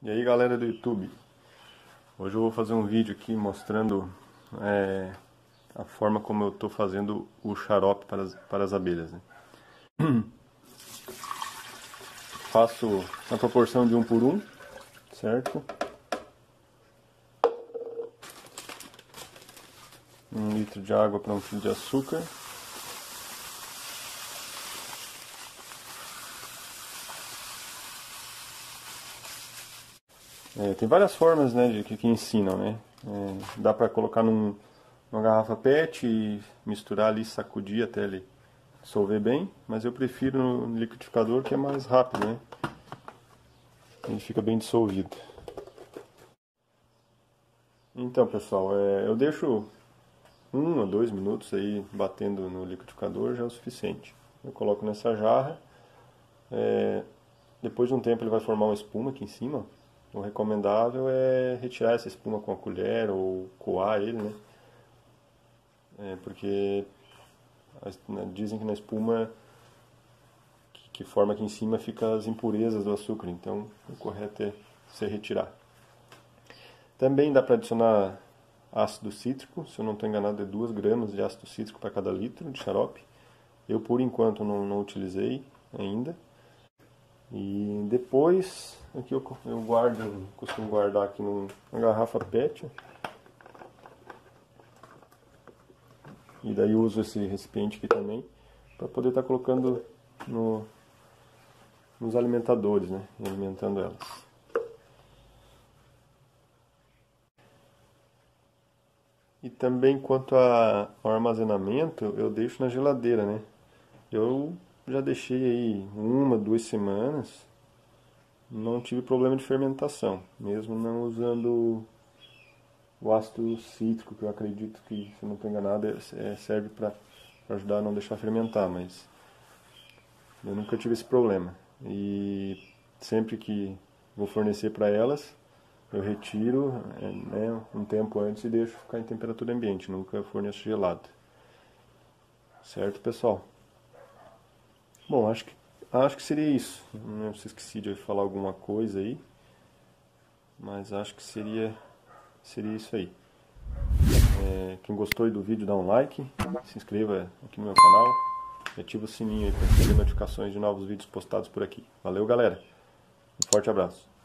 E aí galera do YouTube, hoje eu vou fazer um vídeo aqui mostrando a forma como eu estou fazendo o xarope para as abelhas, né? Faço na proporção de 1 por 1, certo? Um litro de água para 1 quilo de açúcar. Tem várias formas, né, que ensinam, né? Dá para colocar numa garrafa PET e misturar ali, sacudir até ele dissolver bem, mas eu prefiro no liquidificador, que é mais rápido, né? Ele fica bem dissolvido. Então, pessoal, eu deixo 1 a 2 minutos aí batendo no liquidificador, já é o suficiente. Eu coloco nessa jarra. Depois de um tempo ele vai formar uma espuma aqui em cima. O recomendável é retirar essa espuma com a colher ou coar ele, né? Porque dizem que na espuma que forma aqui em cima fica as impurezas do açúcar, então o correto é se retirar. Também dá para adicionar ácido cítrico, se eu não estou enganado é 2 gramas de ácido cítrico para cada litro de xarope. Eu por enquanto não utilizei ainda. E depois, aqui eu costumo guardar aqui numa garrafa PET. E daí uso esse recipiente aqui também, para poder estar colocando nos alimentadores, né? Alimentando elas. E também quanto ao armazenamento, eu deixo na geladeira, né? Eu já deixei aí 1, 2 semanas, não tive problema de fermentação, mesmo não usando o ácido cítrico, que eu acredito que, se não estou enganado, serve para ajudar a não deixar fermentar, mas eu nunca tive esse problema. E sempre que vou fornecer para elas, eu retiro, né, um tempo antes e deixo ficar em temperatura ambiente, nunca forneço gelado. Certo, pessoal? Bom, acho que seria isso. Não sei se esqueci de falar alguma coisa aí, mas acho que seria isso aí. Quem gostou do vídeo, dá um like, se inscreva aqui no meu canal e ativa o sininho aí para receber notificações de novos vídeos postados por aqui. Valeu, galera. Um forte abraço.